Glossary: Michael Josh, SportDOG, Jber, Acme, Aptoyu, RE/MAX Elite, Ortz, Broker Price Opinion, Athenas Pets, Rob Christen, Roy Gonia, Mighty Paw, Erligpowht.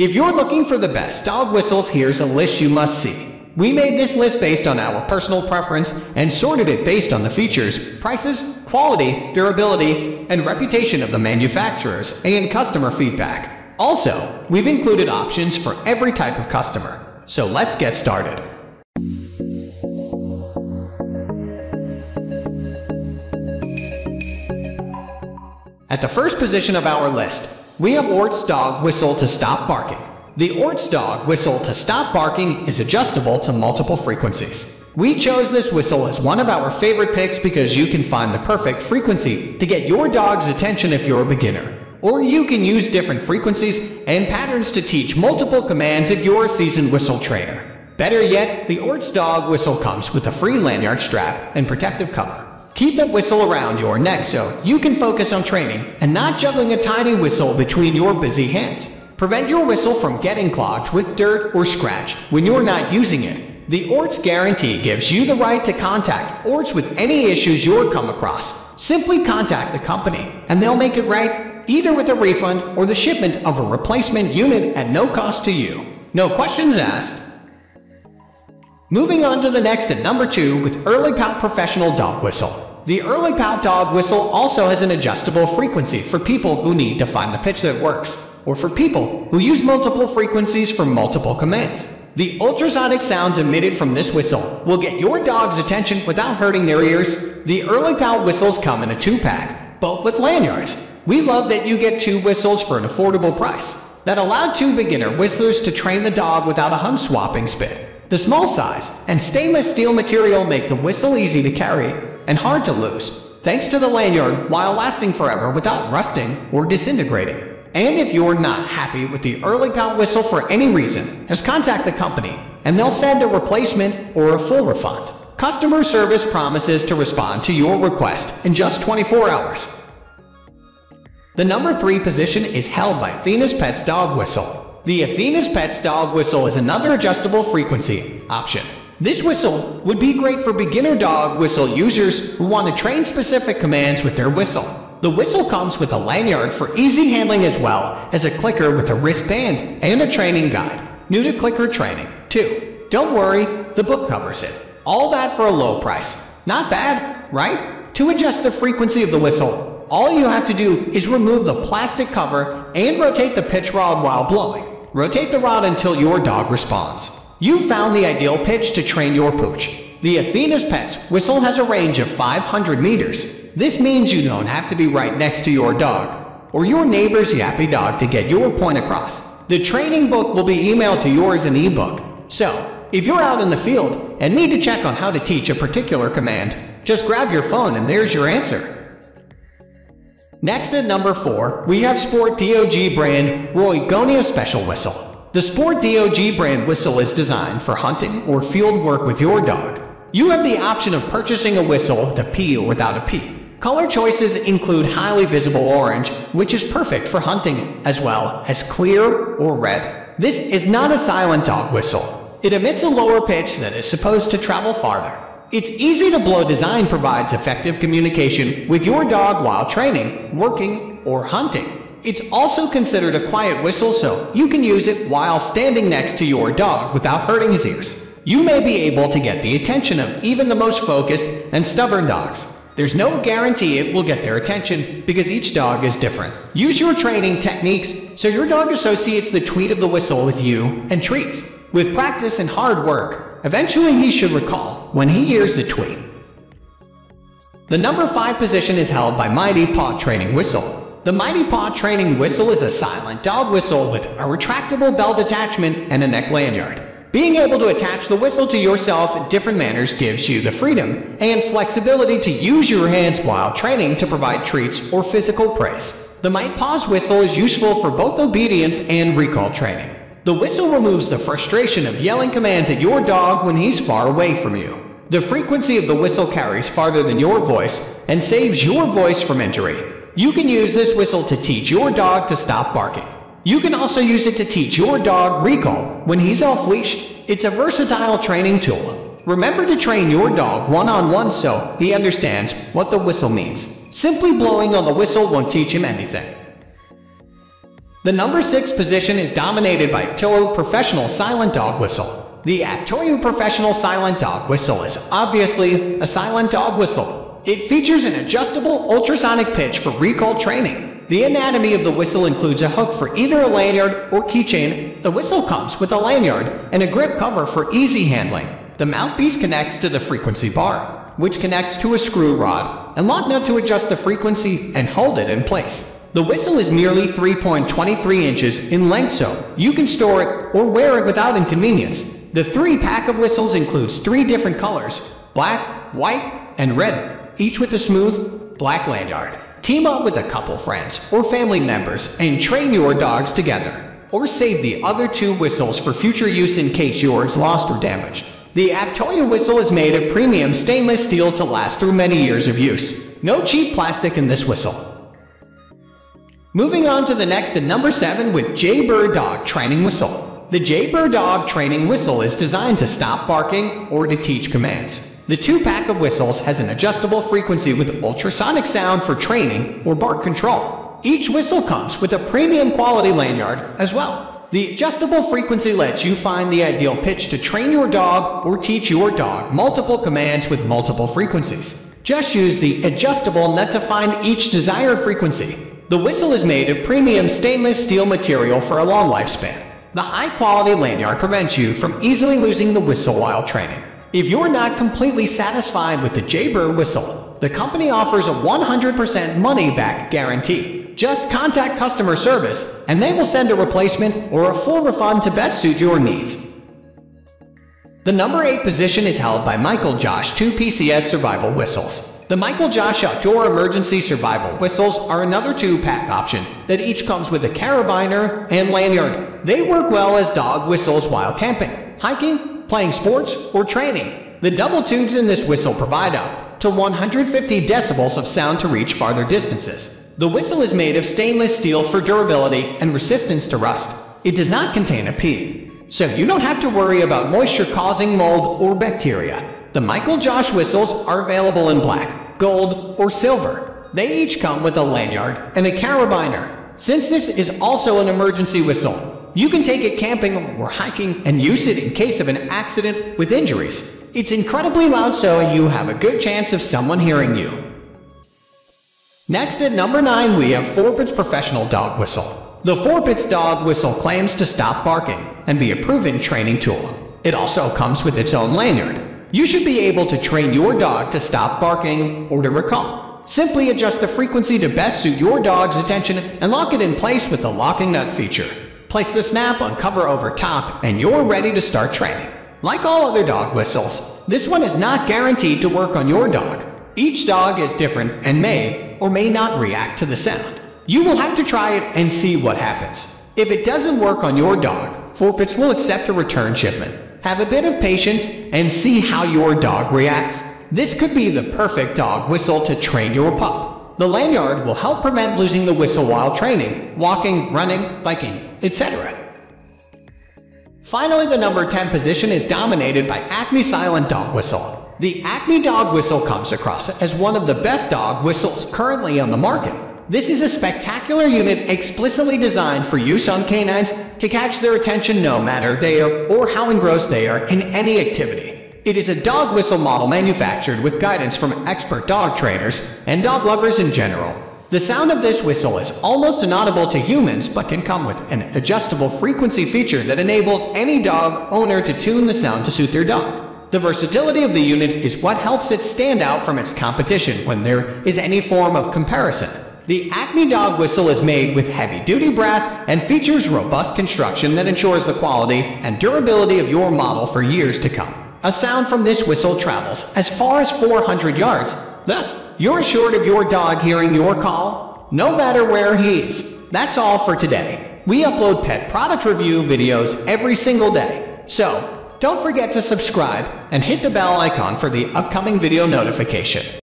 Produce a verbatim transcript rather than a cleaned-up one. If you're looking for the best dog whistles, here's a list you must see. We made this list based on our personal preference and sorted it based on the features, prices, quality, durability, and reputation of the manufacturers and customer feedback. Also, we've included options for every type of customer. So let's get started. At the first position of our list, we have Ortz dog whistle to stop barking. The Ortz dog whistle to stop barking is adjustable to multiple frequencies. We chose this whistle as one of our favorite picks because you can find the perfect frequency to get your dog's attention if you're a beginner. Or you can use different frequencies and patterns to teach multiple commands if you're a seasoned whistle trainer. Better yet, the Ortz dog whistle comes with a free lanyard strap and protective cover. Keep that whistle around your neck so you can focus on training and not juggling a tiny whistle between your busy hands. Prevent your whistle from getting clogged with dirt or scratched when you're not using it. The Ortz guarantee gives you the right to contact Ortz with any issues you're come across. Simply contact the company and they'll make it right, either with a refund or the shipment of a replacement unit at no cost to you. No questions asked. Moving on to the next at number two with Erligpowht Professional Dog Whistle. The Erligpowht dog whistle also has an adjustable frequency for people who need to find the pitch that works, or for people who use multiple frequencies for multiple commands. The ultrasonic sounds emitted from this whistle will get your dog's attention without hurting their ears. The Erligpowht whistles come in a two-pack, both with lanyards. We love that you get two whistles for an affordable price that allow two beginner whistlers to train the dog without a hump-swapping spit. The small size and stainless steel material make the whistle easy to carry and hard to lose, thanks to the lanyard, while lasting forever without rusting or disintegrating. And if you're not happy with the Erligpowht whistle for any reason, just contact the company and they'll send a replacement or a full refund. Customer service promises to respond to your request in just twenty-four hours. The number three position is held by Athenas Pets dog whistle. The Athenas Pets dog whistle is another adjustable frequency option. This whistle would be great for beginner dog whistle users who want to train specific commands with their whistle. The whistle comes with a lanyard for easy handling as well as a clicker with a wristband and a training guide. New to clicker training, too. Don't worry, the book covers it. All that for a low price. Not bad, right? To adjust the frequency of the whistle, all you have to do is remove the plastic cover and rotate the pitch rod while blowing. Rotate the rod until your dog responds. You found the ideal pitch to train your pooch. The Athenas Pets whistle has a range of five hundred meters. This means you don't have to be right next to your dog or your neighbor's yappy dog to get your point across. The training book will be emailed to you as an ebook. So, if you're out in the field and need to check on how to teach a particular command, just grab your phone and there's your answer. Next at number four, we have Sport D O G brand Roygonia Special Whistle. The Sport D O G brand whistle is designed for hunting or field work with your dog. You have the option of purchasing a whistle with a P or without a P. Color choices include highly visible orange, which is perfect for hunting, as well as clear or red. This is not a silent dog whistle. It emits a lower pitch that is supposed to travel farther. Its easy-to-blow design provides effective communication with your dog while training, working, or hunting. It's also considered a quiet whistle, so you can use it while standing next to your dog without hurting his ears. You may be able to get the attention of even the most focused and stubborn dogs. There's no guarantee it will get their attention because each dog is different. Use your training techniques so your dog associates the tweet of the whistle with you and treats. With practice and hard work, eventually he should recall when he hears the tweet. The number five position is held by Mighty Paw Training Whistle. The Mighty Paw Training Whistle is a silent dog whistle with a retractable belt attachment and a neck lanyard. Being able to attach the whistle to yourself in different manners gives you the freedom and flexibility to use your hands while training to provide treats or physical praise. The Mighty Paw's whistle is useful for both obedience and recall training. The whistle removes the frustration of yelling commands at your dog when he's far away from you. The frequency of the whistle carries farther than your voice and saves your voice from injury. You can use this whistle to teach your dog to stop barking. You can also use it to teach your dog recall when he's off-leash. It's a versatile training tool. Remember to train your dog one-on-one so he understands what the whistle means. Simply blowing on the whistle won't teach him anything. The number six position is dominated by Aptoyu Professional Silent Dog Whistle. The Aptoyu Professional Silent Dog Whistle is obviously a silent dog whistle. It features an adjustable ultrasonic pitch for recall training. The anatomy of the whistle includes a hook for either a lanyard or keychain. The whistle comes with a lanyard and a grip cover for easy handling. The mouthpiece connects to the frequency bar, which connects to a screw rod and lock nut to adjust the frequency and hold it in place. The whistle is nearly three point two three inches in length, so you can store it or wear it without inconvenience. The three-pack of whistles includes three different colors, black, white, and red, each with a smooth black lanyard. Team up with a couple friends or family members and train your dogs together, or save the other two whistles for future use in case yours lost or damaged. The Aptoyu whistle is made of premium stainless steel to last through many years of use. No cheap plastic in this whistle. Moving on to the next at number seven with Jber Dog Training Whistle. The Jber Dog Training Whistle is designed to stop barking or to teach commands. The two-pack of whistles has an adjustable frequency with ultrasonic sound for training or bark control. Each whistle comes with a premium quality lanyard as well. The adjustable frequency lets you find the ideal pitch to train your dog or teach your dog multiple commands with multiple frequencies. Just use the adjustable nut to find each desired frequency. The whistle is made of premium stainless steel material for a long lifespan. The high-quality lanyard prevents you from easily losing the whistle while training. If you're not completely satisfied with the Jber whistle, the company offers a one hundred percent money-back guarantee. Just contact customer service and they will send a replacement or a full refund to best suit your needs. The number eight position is held by Michael Josh two P C S Survival Whistles. The Michael Josh Outdoor Emergency Survival Whistles are another two-pack option that each comes with a carabiner and lanyard. They work well as dog whistles while camping, hiking, playing sports, or training. The double tubes in this whistle provide up to one hundred fifty decibels of sound to reach farther distances. The whistle is made of stainless steel for durability and resistance to rust. It does not contain a pea, so you don't have to worry about moisture causing mold or bacteria. The Michael Josh whistles are available in black, gold, or silver. They each come with a lanyard and a carabiner. Since this is also an emergency whistle, you can take it camping or hiking and use it in case of an accident with injuries. It's incredibly loud, so you have a good chance of someone hearing you. Next at number nine, we have four-Pits Professional Dog Whistle. The four-Pits Dog Whistle claims to stop barking and be a proven training tool. It also comes with its own lanyard. You should be able to train your dog to stop barking or to recall. Simply adjust the frequency to best suit your dog's attention and lock it in place with the locking nut feature. Place the snap on cover over top and you're ready to start training. Like all other dog whistles, this one is not guaranteed to work on your dog. Each dog is different and may or may not react to the sound. You will have to try it and see what happens. If it doesn't work on your dog, four-Pits will accept a return shipment. Have a bit of patience and see how your dog reacts. This could be the perfect dog whistle to train your pup. The lanyard will help prevent losing the whistle while training, walking, running, biking, et cetera. Finally, the number ten position is dominated by Acme Silent Dog Whistle. The Acme Dog Whistle comes across as one of the best dog whistles currently on the market. This is a spectacular unit explicitly designed for use on canines to catch their attention no matter they are or how engrossed they are in any activity. It is a dog whistle model manufactured with guidance from expert dog trainers and dog lovers in general. The sound of this whistle is almost inaudible to humans but can come with an adjustable frequency feature that enables any dog owner to tune the sound to suit their dog. The versatility of the unit is what helps it stand out from its competition when there is any form of comparison. The Acme Dog Whistle is made with heavy-duty brass and features robust construction that ensures the quality and durability of your model for years to come. A sound from this whistle travels as far as four hundred yards. Thus, you're assured of your dog hearing your call, no matter where he is. That's all for today. We upload pet product review videos every single day. So, don't forget to subscribe and hit the bell icon for the upcoming video notification.